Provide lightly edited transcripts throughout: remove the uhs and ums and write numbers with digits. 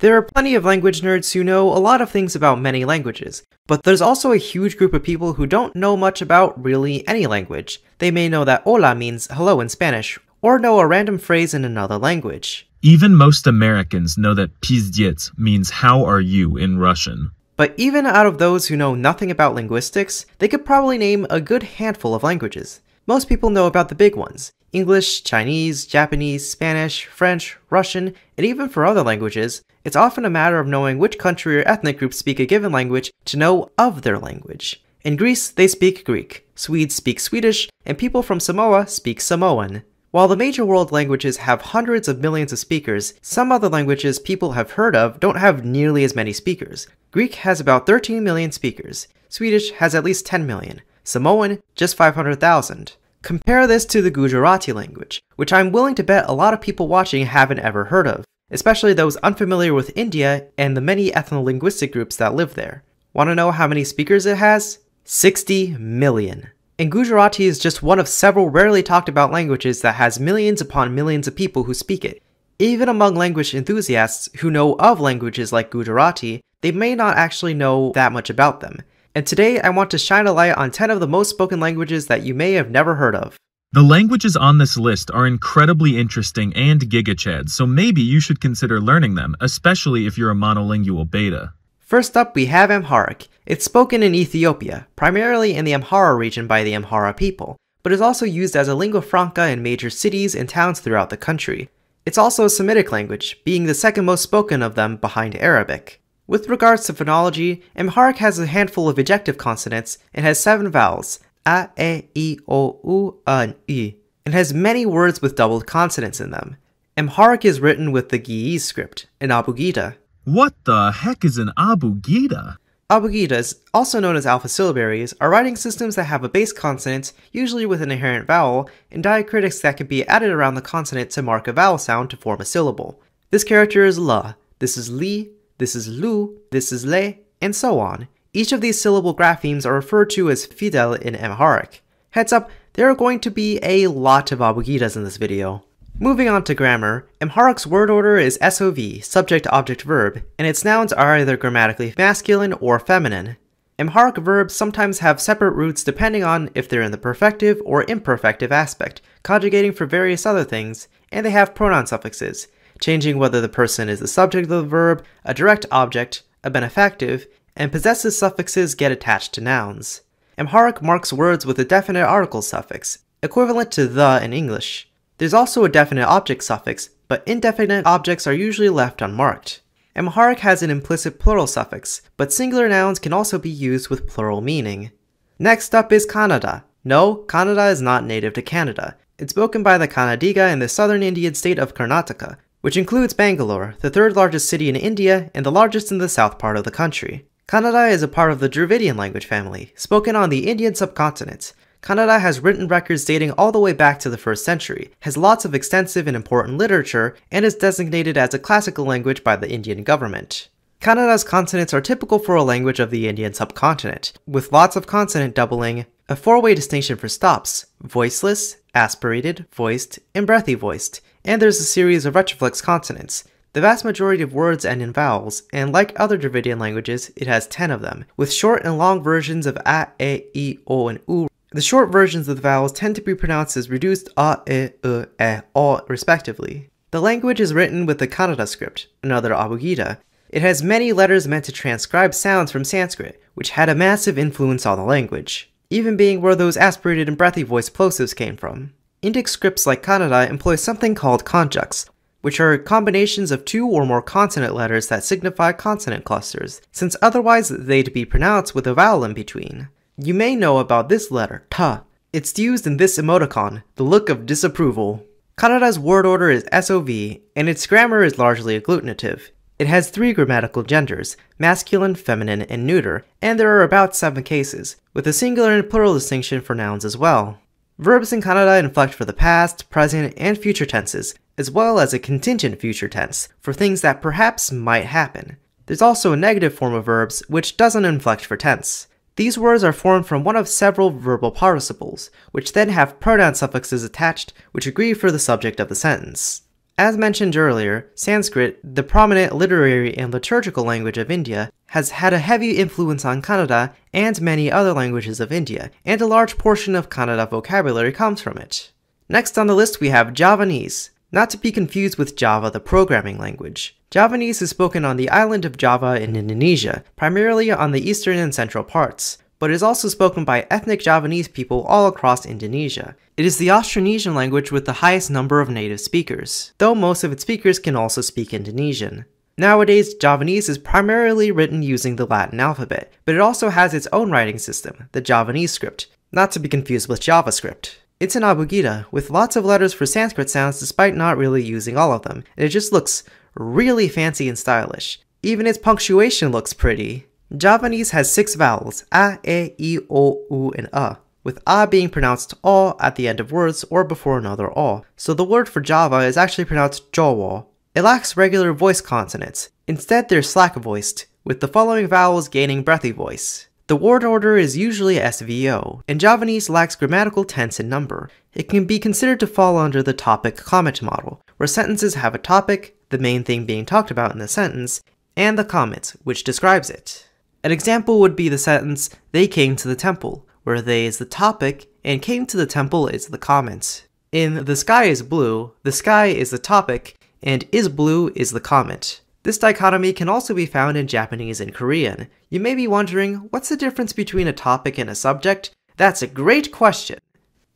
There are plenty of language nerds who know a lot of things about many languages, but there's also a huge group of people who don't know much about really any language. They may know that hola means hello in Spanish, or know a random phrase in another language. Even most Americans know that pizdiet means how are you in Russian. But even out of those who know nothing about linguistics, they could probably name a good handful of languages. Most people know about the big ones: English, Chinese, Japanese, Spanish, French, Russian, and even for other languages, it's often a matter of knowing which country or ethnic group speak a given language to know of their language. In Greece, they speak Greek, Swedes speak Swedish, and people from Samoa speak Samoan. While the major world languages have hundreds of millions of speakers, some other languages people have heard of don't have nearly as many speakers. Greek has about 13 million speakers, Swedish has at least 10 million, Samoan just 500,000. Compare this to the Gujarati language, which I'm willing to bet a lot of people watching haven't ever heard of, especially those unfamiliar with India and the many ethno-linguistic groups that live there. Want to know how many speakers it has? 60 million. And Gujarati is just one of several rarely talked about languages that has millions upon millions of people who speak it. Even among language enthusiasts who know of languages like Gujarati, they may not actually know that much about them. And today I want to shine a light on 10 of the most spoken languages that you may have never heard of. The languages on this list are incredibly interesting and giga-chad, so maybe you should consider learning them, especially if you're a monolingual beta. First up, we have Amharic. It's spoken in Ethiopia, primarily in the Amhara region by the Amhara people, but is also used as a lingua franca in major cities and towns throughout the country. It's also a Semitic language, being the second most spoken of them behind Arabic. With regards to phonology, Amharic has a handful of ejective consonants and has 7 vowels, a, e, i, o, u, an, i, and has many words with doubled consonants in them. Amharic is written with the Ge'ez script, an abugida. What the heck is an abugida? Abugidas, also known as alpha syllabaries, are writing systems that have a base consonant, usually with an inherent vowel, and diacritics that can be added around the consonant to mark a vowel sound to form a syllable. This character is la, this is li, this is lu, this is le, and so on. Each of these syllable graphemes are referred to as fidel in Amharic. Heads up, there are going to be a lot of abugidas in this video. Moving on to grammar, Amharic's word order is SOV, subject, object, verb, and its nouns are either grammatically masculine or feminine. Amharic verbs sometimes have separate roots depending on if they're in the perfective or imperfective aspect, conjugating for various other things, and they have pronoun suffixes, changing whether the person is the subject of the verb, a direct object, a benefactive, and possessive suffixes get attached to nouns. Amharic marks words with a definite article suffix, equivalent to the in English. There's also a definite object suffix, but indefinite objects are usually left unmarked. Amharic has an implicit plural suffix, but singular nouns can also be used with plural meaning. Next up is Kannada. No, Kannada is not native to Canada. It's spoken by the Kannadiga in the southern Indian state of Karnataka, which includes Bangalore, the third largest city in India and the largest in the south part of the country. Kannada is a part of the Dravidian language family, spoken on the Indian subcontinent. Kannada has written records dating all the way back to the 1st century, has lots of extensive and important literature, and is designated as a classical language by the Indian government. Kannada's consonants are typical for a language of the Indian subcontinent, with lots of consonant doubling, a 4-way distinction for stops, voiceless, aspirated, voiced, and breathy voiced, and there's a series of retroflex consonants. The vast majority of words end in vowels, and like other Dravidian languages, it has 10 of them, with short and long versions of a, e, i, o, and u. The short versions of the vowels tend to be pronounced as reduced a, e, u, e, o, respectively. The language is written with the Kannada script, another abugida. It has many letters meant to transcribe sounds from Sanskrit, which had a massive influence on the language, even being where those aspirated and breathy voiced plosives came from. Indic scripts like Kannada employ something called conjuncts, which are combinations of 2 or more consonant letters that signify consonant clusters, since otherwise they'd be pronounced with a vowel in between. You may know about this letter, ta. It's used in this emoticon, the look of disapproval. Kannada's word order is SOV, and its grammar is largely agglutinative. It has 3 grammatical genders, masculine, feminine, and neuter, and there are about 7 cases, with a singular and plural distinction for nouns as well. Verbs in Kannada inflect for the past, present, and future tenses, as well as a contingent future tense, for things that perhaps might happen. There's also a negative form of verbs, which doesn't inflect for tense. These words are formed from one of several verbal participles, which then have pronoun suffixes attached, which agree for the subject of the sentence. As mentioned earlier, Sanskrit, the prominent literary and liturgical language of India, has had a heavy influence on Kannada and many other languages of India, and a large portion of Kannada vocabulary comes from it. Next on the list we have Javanese, not to be confused with Java, the programming language. Javanese is spoken on the island of Java in Indonesia, primarily on the eastern and central parts, but is also spoken by ethnic Javanese people all across Indonesia. It is the Austronesian language with the highest number of native speakers, though most of its speakers can also speak Indonesian. Nowadays, Javanese is primarily written using the Latin alphabet, but it also has its own writing system, the Javanese script, not to be confused with JavaScript. It's an abugida, with lots of letters for Sanskrit sounds despite not really using all of them, and it just looks really fancy and stylish. Even its punctuation looks pretty. Javanese has 6 vowels, a, e, i, o, u, and a, with a being pronounced o at the end of words or before another o, so the word for Java is actually pronounced jowo. It lacks regular voice consonants. Instead, they're slack-voiced, with the following vowels gaining breathy voice. The word order is usually SVO, and Javanese lacks grammatical tense and number. It can be considered to fall under the topic-comment model, where sentences have a topic, the main thing being talked about in the sentence, and the comment, which describes it. An example would be the sentence, "They came to the temple," where "they" is the topic, and "came to the temple" is the comment. In "The sky is blue," "the sky" is the topic, and "is blue" is the comment. This dichotomy can also be found in Japanese and Korean. You may be wondering, what's the difference between a topic and a subject? That's a great question!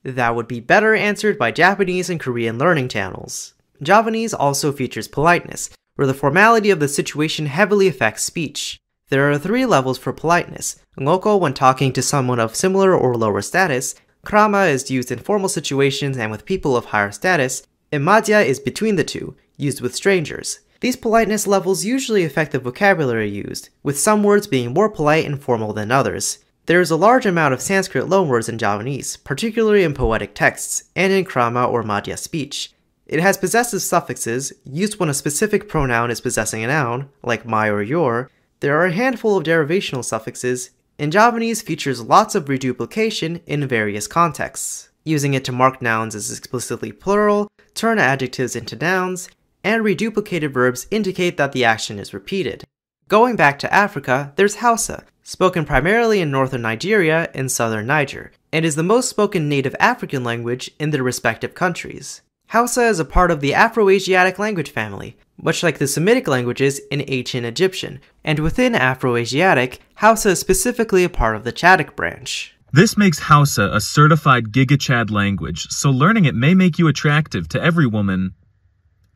That would be better answered by Japanese and Korean learning channels. Javanese also features politeness, where the formality of the situation heavily affects speech. There are 3 levels for politeness. Ngoko when talking to someone of similar or lower status, krama is used in formal situations and with people of higher status, and madhya is between the two, used with strangers. These politeness levels usually affect the vocabulary used, with some words being more polite and formal than others. There is a large amount of Sanskrit loanwords in Javanese, particularly in poetic texts, and in krama or madhya speech. It has possessive suffixes, used when a specific pronoun is possessing a noun, like my or your. There are a handful of derivational suffixes, and Javanese features lots of reduplication in various contexts, using it to mark nouns as explicitly plural, turn adjectives into nouns, and reduplicated verbs indicate that the action is repeated. Going back to Africa, there's Hausa, spoken primarily in northern Nigeria and southern Niger, and is the most spoken native African language in their respective countries. Hausa is a part of the Afroasiatic language family, much like the Semitic languages in ancient Egyptian, and within Afroasiatic, Hausa is specifically a part of the Chadic branch. This makes Hausa a certified GigaChad language, so learning it may make you attractive to every woman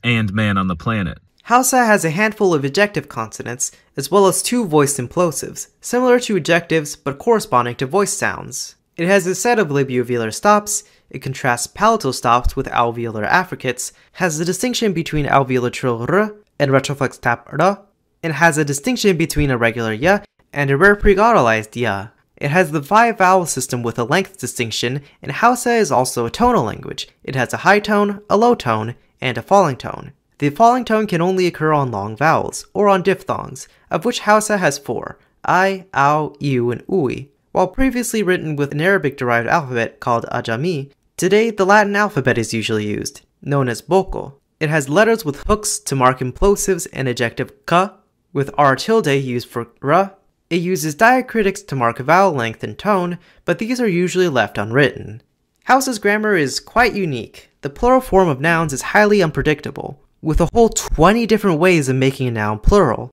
and man on the planet. Hausa has a handful of ejective consonants, as well as 2 voiced implosives, similar to ejectives but corresponding to voiced sounds. It has a set of labiovelar stops. It contrasts palatal stops with alveolar affricates, has a distinction between alveolateral r and retroflex tap r, and has a distinction between a regular y and a rare preglottalized y. It has the 5 vowel system with a length distinction, and Hausa is also a tonal language. It has a high tone, a low tone, and a falling tone. The falling tone can only occur on long vowels, or on diphthongs, of which Hausa has 4, I, ow, iu, and ui. While previously written with an Arabic-derived alphabet called Ajami, today, the Latin alphabet is usually used, known as Boko. It has letters with hooks to mark implosives and ejective k, with r tilde used for r. It uses diacritics to mark vowel length and tone, but these are usually left unwritten. Hausa's grammar is quite unique. The plural form of nouns is highly unpredictable, with a whole 20 different ways of making a noun plural.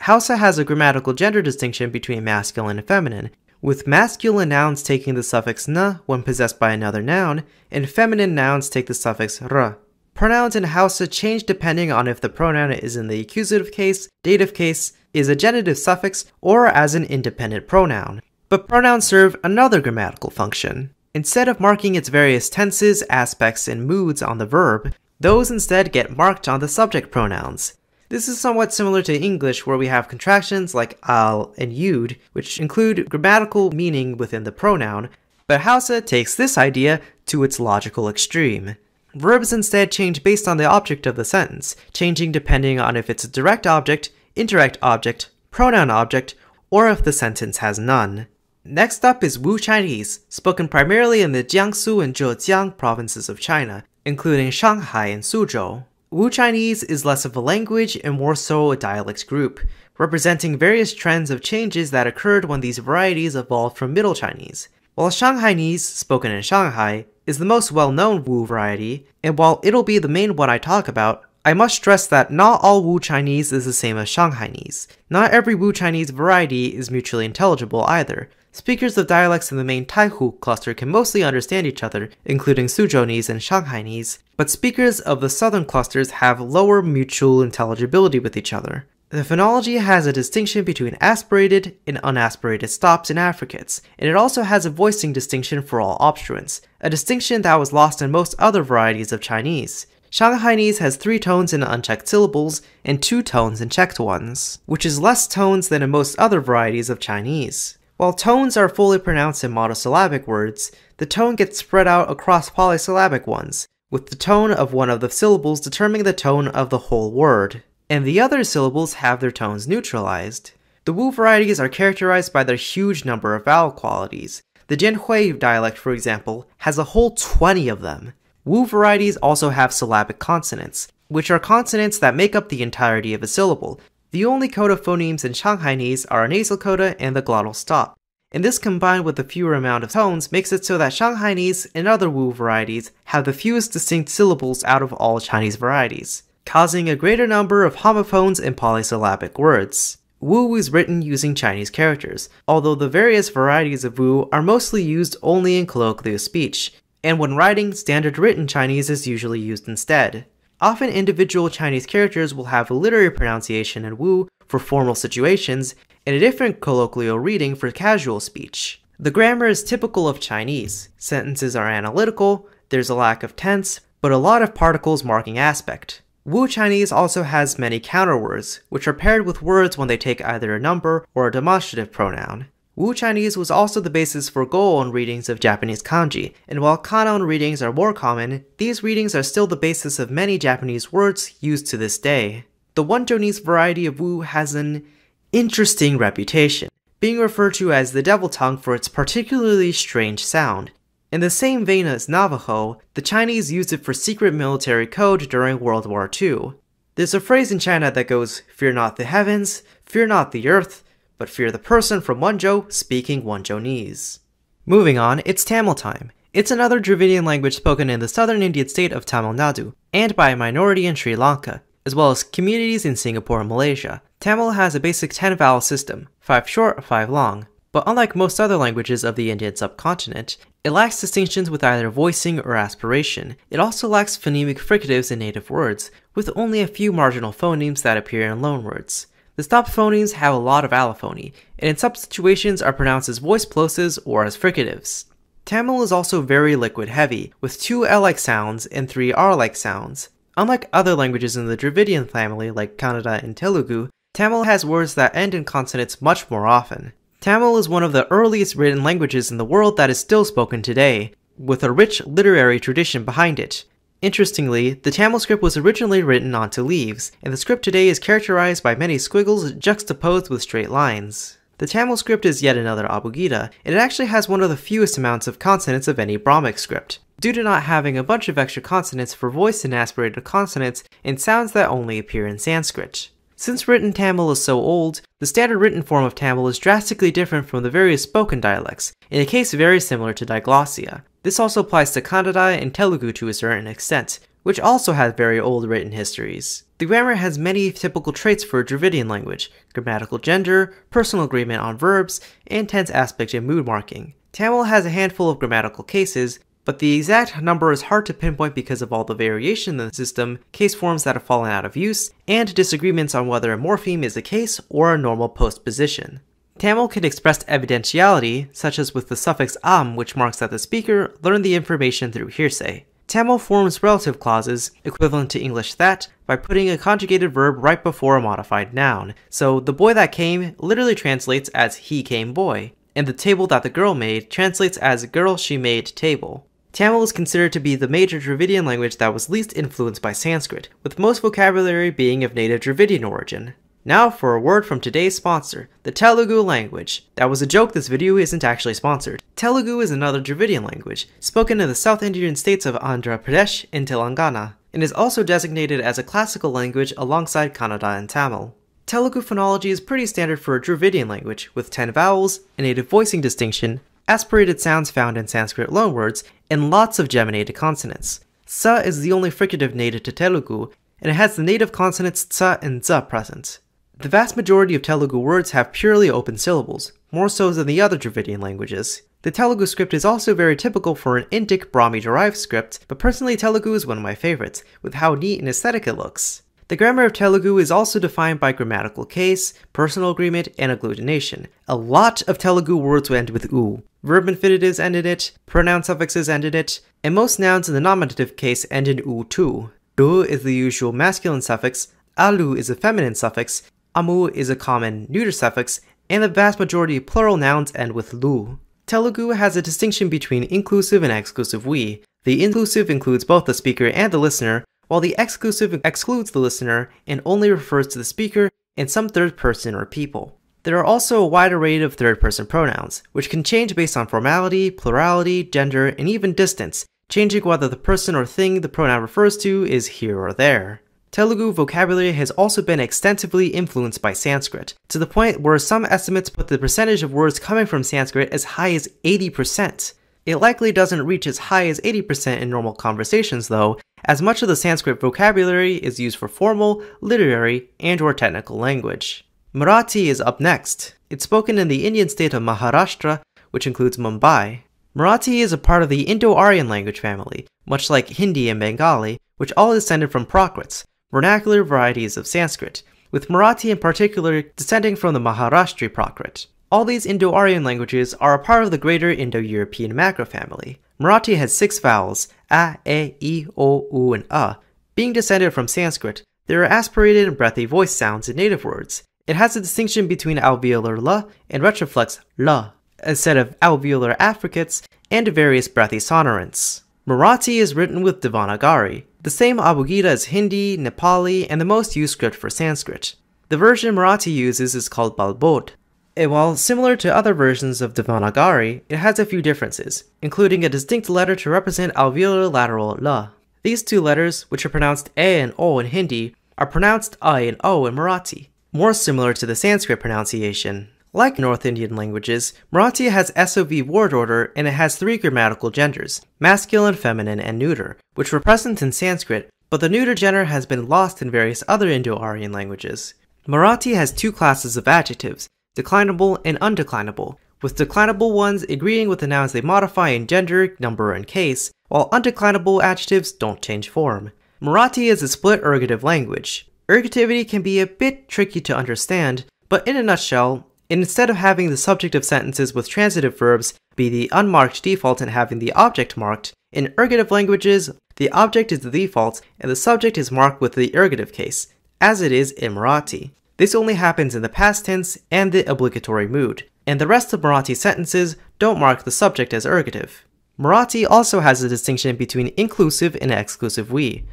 Hausa has a grammatical gender distinction between masculine and feminine, with masculine nouns taking the suffix na when possessed by another noun, and feminine nouns take the suffix ra. Pronouns in Hausa change depending on if the pronoun is in the accusative case, dative case, is a genitive suffix, or as an independent pronoun. But pronouns serve another grammatical function. Instead of marking its various tenses, aspects, and moods on the verb, those instead get marked on the subject pronouns. This is somewhat similar to English, where we have contractions like al and yud, which include grammatical meaning within the pronoun, but Hausa takes this idea to its logical extreme. Verbs instead change based on the object of the sentence, changing depending on if it's a direct object, indirect object, pronoun object, or if the sentence has none. Next up is Wu Chinese, spoken primarily in the Jiangsu and Zhejiang provinces of China, including Shanghai and Suzhou. Wu Chinese is less of a language and more so a dialects group, representing various trends of changes that occurred when these varieties evolved from Middle Chinese. While Shanghainese, spoken in Shanghai, is the most well-known Wu variety, and while it'll be the main one I talk about, I must stress that not all Wu Chinese is the same as Shanghainese. Not every Wu Chinese variety is mutually intelligible either. Speakers of dialects in the main Taihu cluster can mostly understand each other, including Suzhounese and Shanghainese, but speakers of the southern clusters have lower mutual intelligibility with each other. The phonology has a distinction between aspirated and unaspirated stops and affricates, and it also has a voicing distinction for all obstruents, a distinction that was lost in most other varieties of Chinese. Shanghainese has 3 tones in unchecked syllables and 2 tones in checked ones, which is less tones than in most other varieties of Chinese. While tones are fully pronounced in monosyllabic words, the tone gets spread out across polysyllabic ones, with the tone of one of the syllables determining the tone of the whole word, and the other syllables have their tones neutralized. The Wu varieties are characterized by their huge number of vowel qualities. The Jinhui dialect, for example, has a whole 20 of them. Wu varieties also have syllabic consonants, which are consonants that make up the entirety of a syllable. The only coda phonemes in Shanghainese are a nasal coda and the glottal stop, and this combined with the fewer amount of tones makes it so that Shanghainese and other Wu varieties have the fewest distinct syllables out of all Chinese varieties, causing a greater number of homophones and polysyllabic words. Wu is written using Chinese characters, although the various varieties of Wu are mostly used only in colloquial speech, and when writing, standard written Chinese is usually used instead. Often individual Chinese characters will have a literary pronunciation in Wu for formal situations and a different colloquial reading for casual speech. The grammar is typical of Chinese. Sentences are analytical, there's a lack of tense, but a lot of particles marking aspect. Wu Chinese also has many counterwords, which are paired with words when they take either a number or a demonstrative pronoun. Wu Chinese was also the basis for Goon readings of Japanese kanji, and while kanon readings are more common, these readings are still the basis of many Japanese words used to this day. The Wenzhounese variety of Wu has an interesting reputation, being referred to as the devil tongue for its particularly strange sound. In the same vein as Navajo, the Chinese used it for secret military code during World War II. There's a phrase in China that goes, "Fear not the heavens, fear not the earth, but fear the person from Wanzhou speaking Wenzhounese." Moving on, it's Tamil time. It's another Dravidian language spoken in the southern Indian state of Tamil Nadu, and by a minority in Sri Lanka, as well as communities in Singapore and Malaysia. Tamil has a basic 10 vowel system, 5 short, 5 long, but unlike most other languages of the Indian subcontinent, it lacks distinctions with either voicing or aspiration. It also lacks phonemic fricatives in native words, with only a few marginal phonemes that appear in loanwords. The stop phonemes have a lot of allophony, and in some situations are pronounced as voiced plosives or as fricatives. Tamil is also very liquid heavy, with 2 L-like sounds and 3 R-like sounds. Unlike other languages in the Dravidian family like Kannada and Telugu, Tamil has words that end in consonants much more often. Tamil is one of the earliest written languages in the world that is still spoken today, with a rich literary tradition behind it. Interestingly, the Tamil script was originally written onto leaves, and the script today is characterized by many squiggles juxtaposed with straight lines. The Tamil script is yet another abugida, and it actually has one of the fewest amounts of consonants of any Brahmic script, due to not having a bunch of extra consonants for voiced and aspirated consonants and sounds that only appear in Sanskrit. Since written Tamil is so old, the standard written form of Tamil is drastically different from the various spoken dialects, in a case very similar to diglossia. This also applies to Kannada and Telugu to a certain extent, which also have very old written histories. The grammar has many typical traits for a Dravidian language: grammatical gender, personal agreement on verbs, and tense aspect and mood marking. Tamil has a handful of grammatical cases, but the exact number is hard to pinpoint because of all the variation in the system, case forms that have fallen out of use, and disagreements on whether a morpheme is a case or a normal postposition. Tamil can express evidentiality, such as with the suffix am, which marks that the speaker learned the information through hearsay. Tamil forms relative clauses, equivalent to English that, by putting a conjugated verb right before a modified noun. So the boy that came literally translates as he came boy, and the table that the girl made translates as girl she made table. Tamil is considered to be the major Dravidian language that was least influenced by Sanskrit, with most vocabulary being of native Dravidian origin. Now for a word from today's sponsor, the Telugu language. That was a joke, this video isn't actually sponsored. Telugu is another Dravidian language, spoken in the South Indian states of Andhra Pradesh and Telangana. and is also designated as a classical language alongside Kannada and Tamil. Telugu phonology is pretty standard for a Dravidian language, with 10 vowels, a native voicing distinction, aspirated sounds found in Sanskrit loanwords, and lots of geminated consonants. Sa is the only fricative native to Telugu, and it has the native consonants tsa and za present. The vast majority of Telugu words have purely open syllables, more so than the other Dravidian languages. The Telugu script is also very typical for an Indic Brahmi-derived script, but personally Telugu is one of my favorites, with how neat and aesthetic it looks. The grammar of Telugu is also defined by grammatical case, personal agreement, and agglutination. A lot of Telugu words end with u. Verb infinitives end in it, pronoun suffixes end in it, and most nouns in the nominative case end in u too. Du is the usual masculine suffix, alu is a feminine suffix, amu is a common neuter suffix, and the vast majority of plural nouns end with lu. Telugu has a distinction between inclusive and exclusive we. The inclusive includes both the speaker and the listener, while the exclusive excludes the listener and only refers to the speaker and some third person or people. There are also a wide array of third person pronouns, which can change based on formality, plurality, gender, and even distance, changing whether the person or thing the pronoun refers to is here or there. Telugu vocabulary has also been extensively influenced by Sanskrit, to the point where some estimates put the percentage of words coming from Sanskrit as high as 80%. It likely doesn't reach as high as 80% in normal conversations though, as much of the Sanskrit vocabulary is used for formal, literary, and or technical language. Marathi is up next. It's spoken in the Indian state of Maharashtra, which includes Mumbai. Marathi is a part of the Indo-Aryan language family, much like Hindi and Bengali, which all descended from Prakrits, vernacular varieties of Sanskrit, with Marathi in particular descending from the Maharashtri Prakrit. All these Indo-Aryan languages are a part of the greater Indo-European macrofamily. Marathi has 6 vowels, a, e, i, o, u, and a. Being descended from Sanskrit, there are aspirated and breathy voice sounds in native words. It has a distinction between alveolar la and retroflex la, a set of alveolar affricates, and various breathy sonorants. Marathi is written with Devanagari, the same abugida as Hindi, Nepali, and the most used script for Sanskrit. The version Marathi uses is called Balbodh. And while similar to other versions of Devanagari, it has a few differences, including a distinct letter to represent alveolar lateral la. These two letters, which are pronounced e and o in Hindi, are pronounced I and o in Marathi, more similar to the Sanskrit pronunciation. Like North Indian languages, Marathi has SOV word order and it has 3 grammatical genders, masculine, feminine, and neuter, which were present in Sanskrit, but the neuter gender has been lost in various other Indo-Aryan languages. Marathi has 2 classes of adjectives, declinable and undeclinable, with declinable ones agreeing with the nouns they modify in gender, number, and case, while undeclinable adjectives don't change form. Marathi is a split ergative language. Ergativity can be a bit tricky to understand, but in a nutshell, instead of having the subject of sentences with transitive verbs be the unmarked default and having the object marked, in ergative languages, the object is the default and the subject is marked with the ergative case, as it is in Marathi. This only happens in the past tense and the obligatory mood, and the rest of Marathi sentences don't mark the subject as ergative. Marathi also has a distinction between inclusive and exclusive we,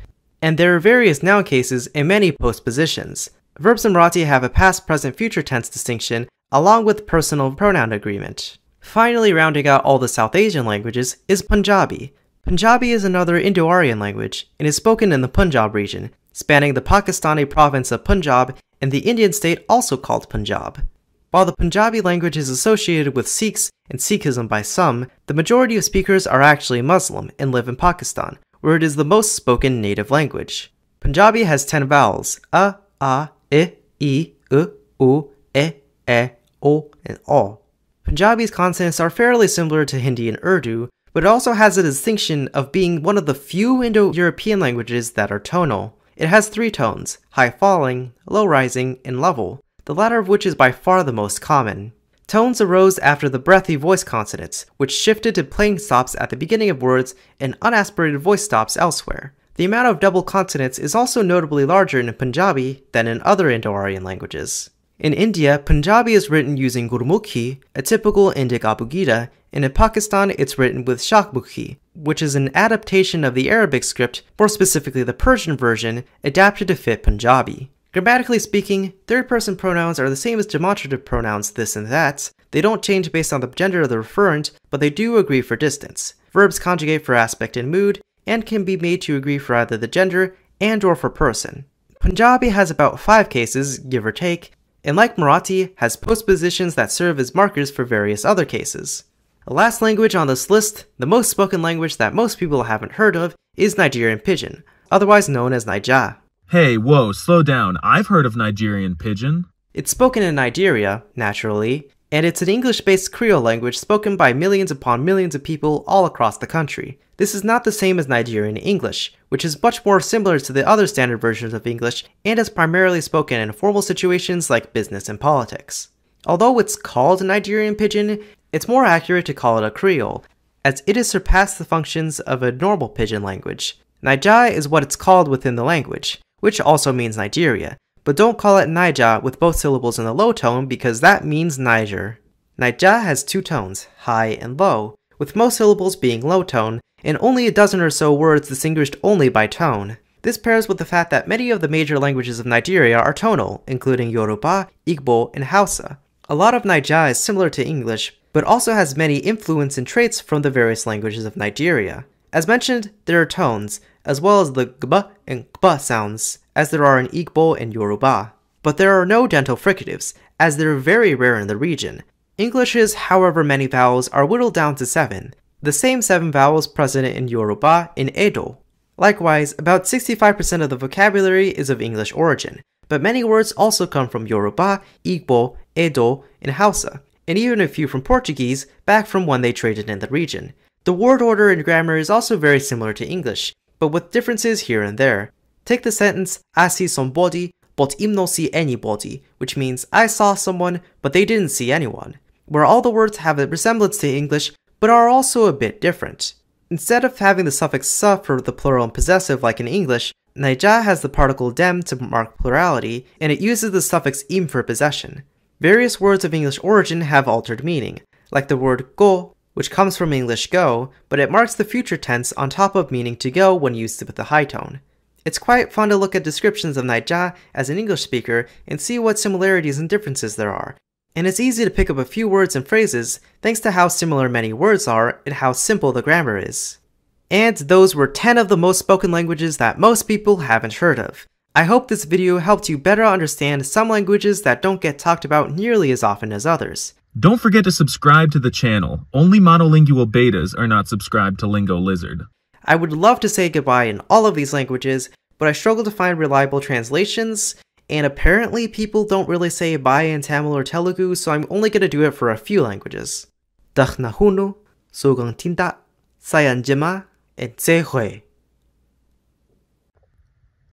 and there are various noun cases and many postpositions. Verbs in Marathi have a past, present, future tense distinction, along with personal pronoun agreement. Finally, rounding out all the South Asian languages is Punjabi. Punjabi is another Indo-Aryan language, and is spoken in the Punjab region, spanning the Pakistani province of Punjab and the Indian state also called Punjab. While the Punjabi language is associated with Sikhs and Sikhism by some, the majority of speakers are actually Muslim and live in Pakistan, where it is the most spoken native language. Punjabi has 10 vowels, a, I, u, e, o, and o. Punjabi's consonants are fairly similar to Hindi and Urdu, but it also has a distinction of being one of the few Indo-European languages that are tonal. It has 3 tones, high falling, low rising, and level, the latter of which is by far the most common. Tones arose after the breathy voice consonants, which shifted to plain stops at the beginning of words and unaspirated voice stops elsewhere. The amount of double consonants is also notably larger in Punjabi than in other Indo-Aryan languages. In India, Punjabi is written using Gurmukhi, a typical Indic abugida, and in Pakistan it's written with Shakmukhi, which is an adaptation of the Arabic script, more specifically the Persian version, adapted to fit Punjabi. Grammatically speaking, third-person pronouns are the same as demonstrative pronouns this and that. They don't change based on the gender of the referent, but they do agree for distance. Verbs conjugate for aspect and mood, and can be made to agree for either the gender and or for person. Punjabi has about 5 cases, give or take, and like Marathi, has postpositions that serve as markers for various other cases. The last language on this list, the most spoken language that most people haven't heard of, is Nigerian Pidgin, otherwise known as Naija. Hey, whoa, slow down, I've heard of Nigerian Pidgin. It's spoken in Nigeria, naturally, and it's an English-based Creole language spoken by millions upon millions of people all across the country. This is not the same as Nigerian English, which is much more similar to the other standard versions of English and is primarily spoken in formal situations like business and politics. Although it's called Nigerian Pidgin, it's more accurate to call it a Creole, as it has surpassed the functions of a normal Pidgin language. Naija is what it's called within the language, which also means Nigeria, but don't call it Naija with both syllables in the low tone because that means Niger. Naija has 2 tones, high and low, with most syllables being low tone, and only a dozen or so words distinguished only by tone. This pairs with the fact that many of the major languages of Nigeria are tonal, including Yoruba, Igbo, and Hausa. A lot of Naija is similar to English, but also has many influence and traits from the various languages of Nigeria. As mentioned, there are tones, as well as the gba and kba sounds, as there are in Igbo and Yoruba. But there are no dental fricatives, as they are very rare in the region. English's however many vowels are whittled down to 7, the same 7 vowels present in Yoruba in Edo. Likewise, about 65% of the vocabulary is of English origin, but many words also come from Yoruba, Igbo, Edo, and Hausa, and even a few from Portuguese, back from when they traded in the region. The word order and grammar is also very similar to English, but with differences here and there. Take the sentence, I see somebody, but him no see anybody, which means I saw someone, but they didn't see anyone, where all the words have a resemblance to English, but are also a bit different. Instead of having the suffix sa for the plural and possessive like in English, Naija has the particle dem to mark plurality, and it uses the suffix im for possession. Various words of English origin have altered meaning, like the word go, which comes from English go, but it marks the future tense on top of meaning to go when used with a high tone. It's quite fun to look at descriptions of Naija as an English speaker and see what similarities and differences there are. And it's easy to pick up a few words and phrases thanks to how similar many words are and how simple the grammar is. And those were 10 of the most spoken languages that most people haven't heard of. I hope this video helped you better understand some languages that don't get talked about nearly as often as others. Don't forget to subscribe to the channel. Only monolingual betas are not subscribed to Lingo Lizard. I would love to say goodbye in all of these languages, but I struggle to find reliable translations, and apparently people don't really say bye in Tamil or Telugu, so I'm only going to do it for a few languages. Dakhnahunu, Sogantinda, Sayanjima, and Tsehoe.